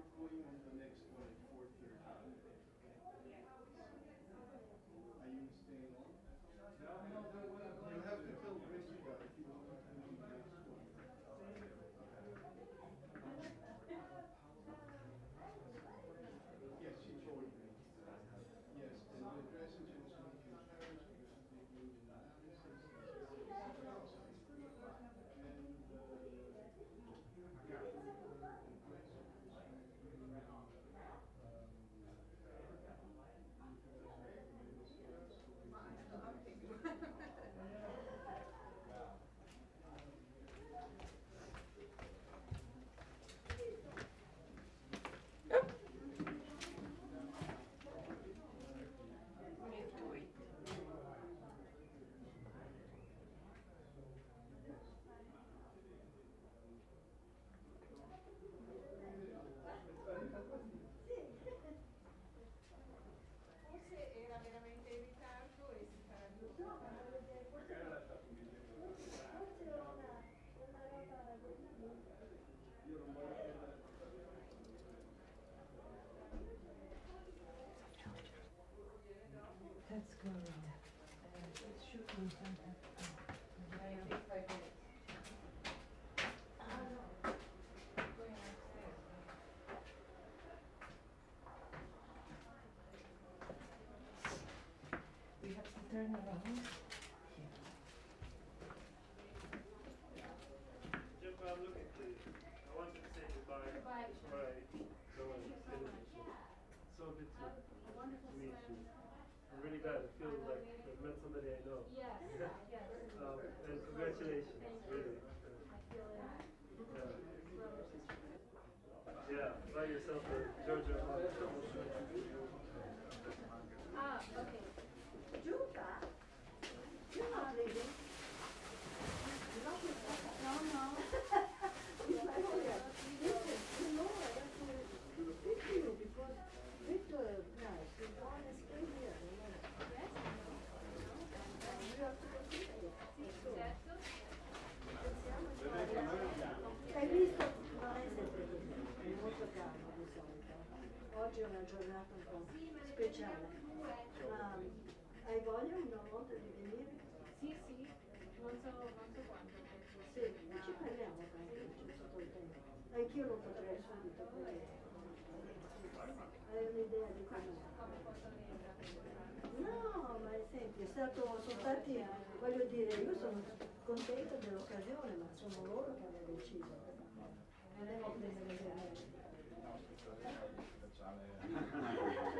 you're putting on the next one for 30. Are you staying on? No, but you have to tell Jessica if you want to do the next one. Yes, she joined me. Yes, and the dress is also making carriage because they do the analysis. Let's go. Shoot me something. We have to turn around. Jeff, look at the. I want to say goodbye. Goodbye. So good to meet you. I'm really glad. It feels like I've met somebody I know. Yes. Yes. And congratulations, really. Yeah, by yourself, Georgia. Ah, okay. Juba, lady. No. Oggi è una giornata un po' speciale, ma hai voglia una volta di venire? Sì, non so quanto. Sì, ma ci parliamo tanto, c'è tutto il tempo. Anch'io lo potrei subito, poi hai un'idea di come? No, ma senti, è stato soltanto, voglio dire, io sono contenta dell'occasione, ma sono loro che hanno deciso. Non è molto esagerato.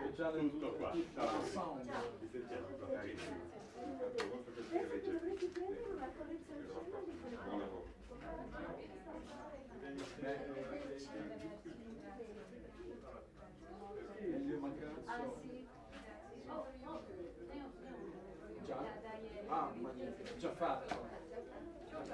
Speciale tutto qua. Ciao. Vi sentiamo carissimo. Dovresti prendere una collezione di lavoro. Già fatto. Yes,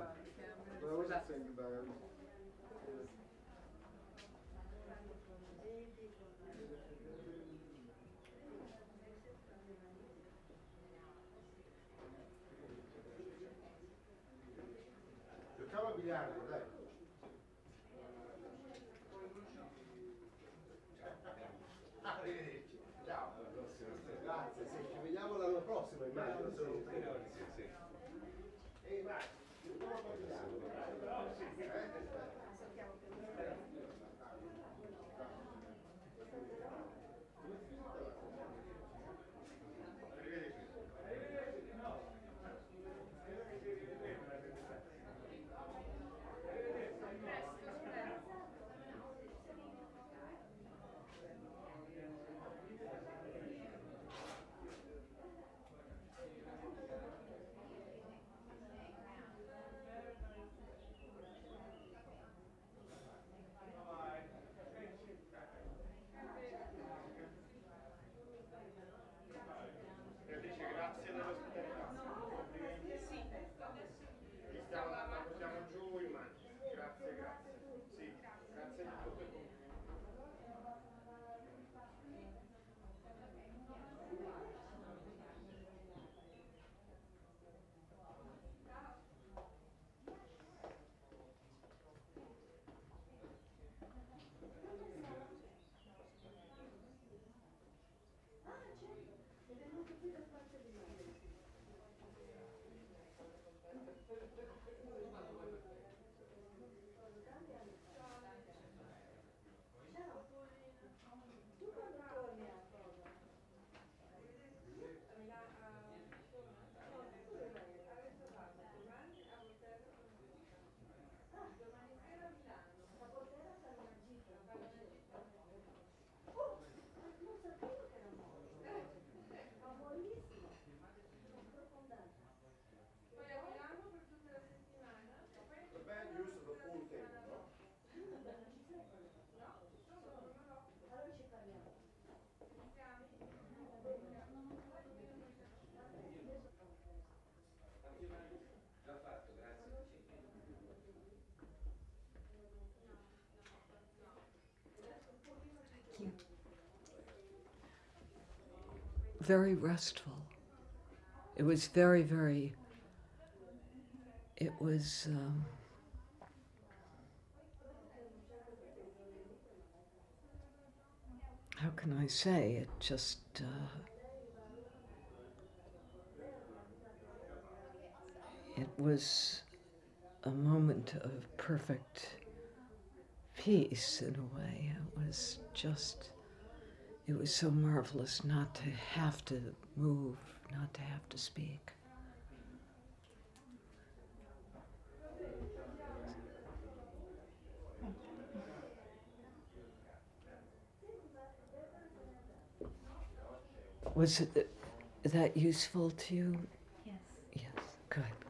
I hope so. Very restful. It was how can I say, it just, it was a moment of perfect peace in a way. It was just, it was so marvelous not to have to move, not to have to speak. Was it that useful to you? Yes. Yes, good.